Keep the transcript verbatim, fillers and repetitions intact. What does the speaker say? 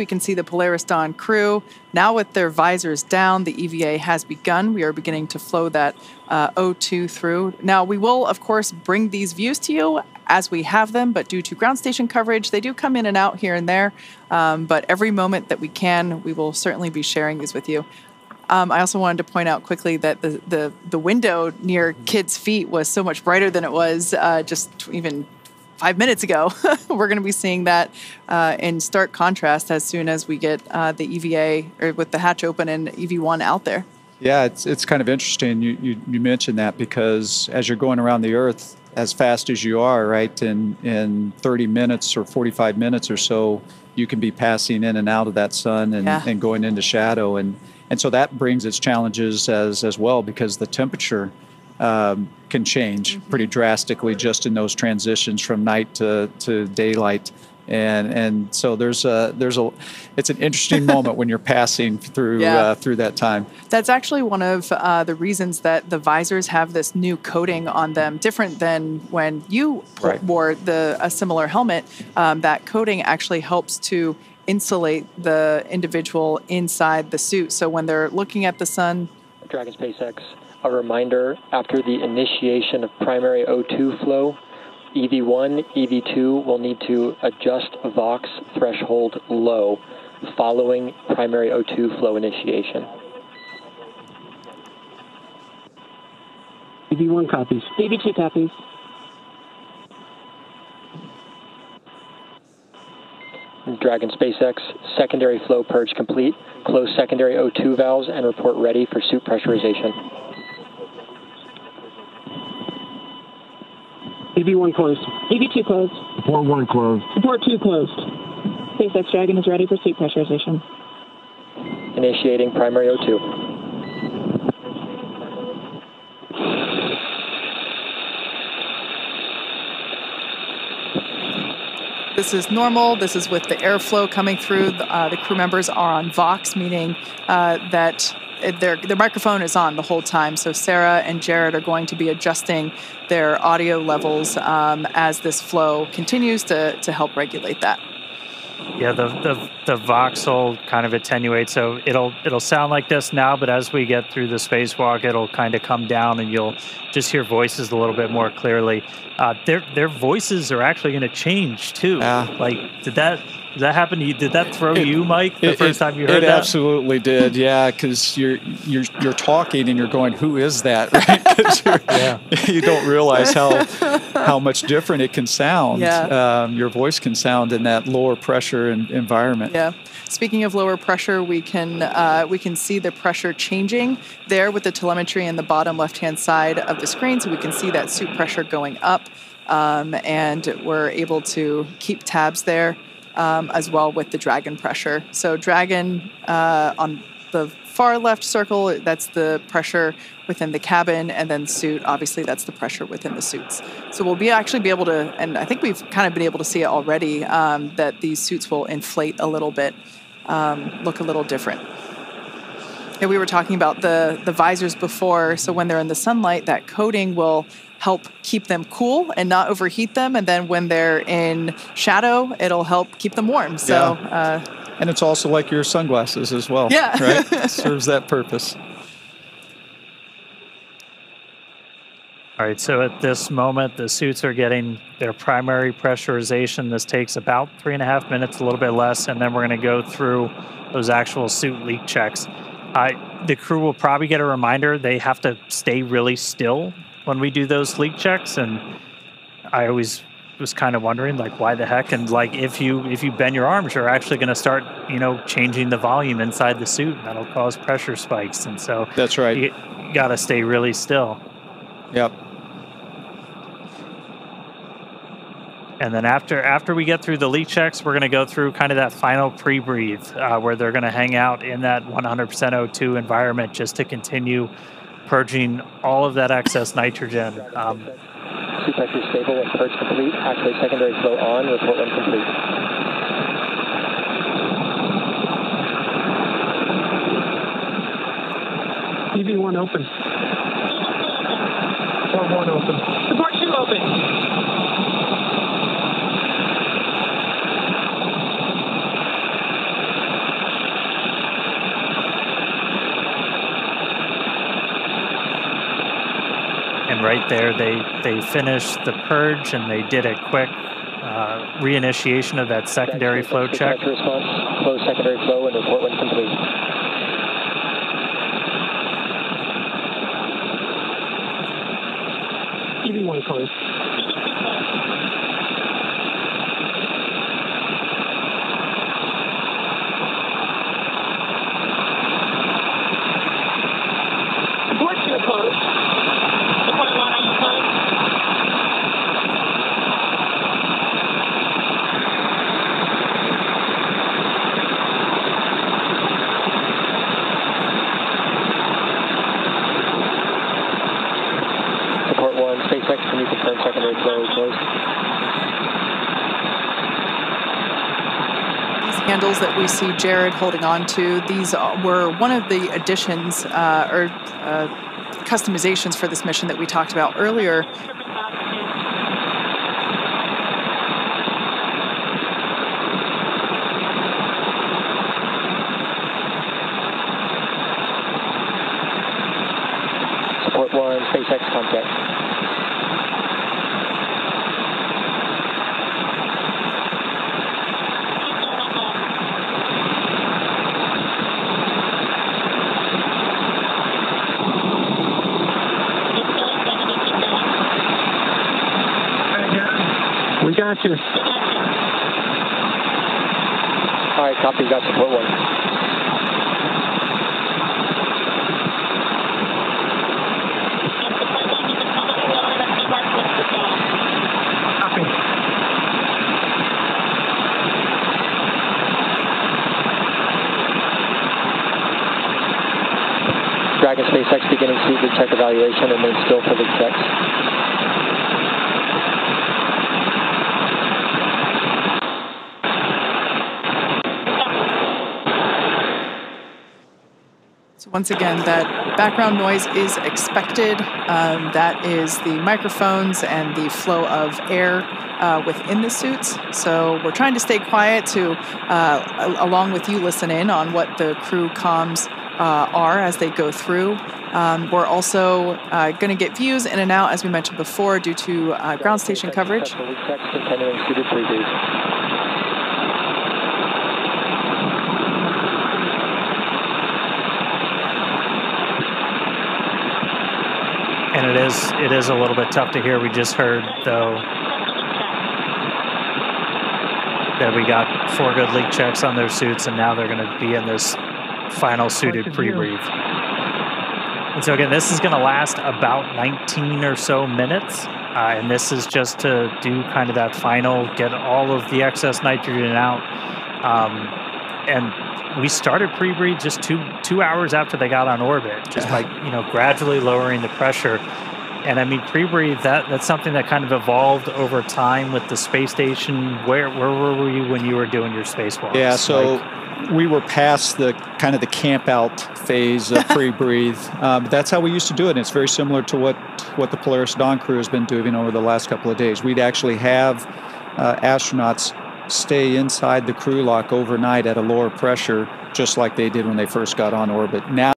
We can see the Polaris Dawn crew. Now with their visors down, the E V A has begun. We are beginning to flow that uh, O two through. Now we will, of course, bring these views to you as we have them, but due to ground station coverage, they do come in and out here and there. Um, but every moment that we can, we will certainly be sharing these with you. Um, I also wanted to point out quickly that the, the, the window near kids' feet was so much brighter than it was uh, just even five minutes ago. We're going to be seeing that uh, in stark contrast as soon as we get uh, the E V A, or with the hatch open and E V one out there. Yeah, it's it's kind of interesting you, you, you mentioned that, because as you're going around the Earth as fast as you are, right, in, in thirty minutes or forty-five minutes or so, you can be passing in and out of that sun and, yeah. and going into shadow. And And so that brings its challenges as as well, because the temperature um, can change mm-hmm. pretty drastically just in those transitions from night to, to daylight. And and so there's a there's a it's an interesting moment when you're passing through yeah. uh, through that time. That's actually one of uh, the reasons that the visors have this new coating on them, different than when you right. wore the a similar helmet. Um, that coating actually helps to insulate the individual inside the suit, so when they're looking at the sun. Dragon SpaceX, a reminder, after the initiation of primary O two flow, E V one, E V two will need to adjust Vox threshold low following primary O two flow initiation. E V one copies. E V two copies. Dragon SpaceX, secondary flow purge complete. Close secondary O two valves and report ready for suit pressurization. E V one closed. E V two closed. Support one closed. Support two closed. SpaceX Dragon is ready for suit pressurization. Initiating primary O two. This is normal. This is with the airflow coming through. Uh, the crew members are on Vox, meaning uh, that their, their microphone is on the whole time. So Sarah and Jared are going to be adjusting their audio levels um, as this flow continues to, to help regulate that. Yeah, the, the the Vox will kind of attenuate, so it'll it'll sound like this now, but as we get through the spacewalk, it'll kind of come down, and you'll just hear voices a little bit more clearly. Uh, their their voices are actually going to change too. Uh, like, did that did that happen to you? Did that throw it, you, Mike? The it, first it, time you heard it that? It absolutely did. Yeah, because you're you're you're talking and you're going, "Who is that?" Right? 'Cause you're, yeah. you don't realize how. how much different it can sound. Yeah. Um, your voice can sound in that lower pressure in, environment. Yeah. Speaking of lower pressure, we can uh, we can see the pressure changing there with the telemetry in the bottom left-hand side of the screen. So we can see that suit pressure going up, um, and we're able to keep tabs there um, as well with the Dragon pressure. So Dragon uh, on the far left circle, that's the pressure within the cabin, and then suit, obviously that's the pressure within the suits. So we'll be actually be able to, and I think we've kind of been able to see it already, um, that these suits will inflate a little bit, um, look a little different. And we were talking about the, the visors before, so when they're in the sunlight, that coating will help keep them cool and not overheat them, and then when they're in shadow, it'll help keep them warm. So. Yeah. Uh, And it's also like your sunglasses as well, yeah. right? It serves that purpose. All right, so at this moment, the suits are getting their primary pressurization. This takes about three and a half minutes, a little bit less, and then we're going to go through those actual suit leak checks. Uh, the crew will probably get a reminder they have to stay really still when we do those leak checks, and I always was kind of wondering, like, why the heck? And like, if you if you bend your arms, you're actually going to start, you know, changing the volume inside the suit. That'll cause pressure spikes, and so that's right. You, you got to stay really still. Yep. And then after after we get through the leak checks, we're going to go through kind of that final pre-breathe, uh, where they're going to hang out in that one hundred percent O two environment just to continue purging all of that excess nitrogen. Um, Suit pressure stable when purge complete. Actually, secondary flow on. Report when complete. E V one open. Support one open. Support two open. again right there. They, they finished the purge and they did a quick uh, reinitiation of that secondary flow check. Response, close secondary flow and report when complete. E V one closed. Handles that we see Jared holding on to, these were one of the additions uh, or uh, customizations for this mission that we talked about earlier. Support one, SpaceX contact. Got you. All right, copy. Got support one. Copy. Dragon SpaceX beginning speed to check evaluation and then still for the checks. Once again, that background noise is expected. Um, that is the microphones and the flow of air uh, within the suits. So we're trying to stay quiet to, uh, along with you, listen in on what the crew comms uh, are as they go through. Um, we're also uh, going to get views in and out, as we mentioned before, due to uh, ground station coverage. And it is, it is a little bit tough to hear. We just heard, though, that we got four good leak checks on their suits, and now they're going to be in this final suited pre-brief. And so, again, this is going to last about nineteen or so minutes, uh, and this is just to do kind of that final, get all of the excess nitrogen out. Um, and we started pre-breathe just two two hours after they got on orbit, just by you know gradually lowering the pressure. And I mean, pre-breathe, that that's something that kind of evolved over time with the space station. Where where were you when you were doing your spacewalks? Yeah, so like, we were past the kind of the camp out phase of pre-breathe. um, that's how we used to do it. And it's very similar to what what the Polaris Dawn crew has been doing over the last couple of days. We'd actually have uh, astronauts stay inside the crew lock overnight at a lower pressure, just like they did when they first got on orbit. Now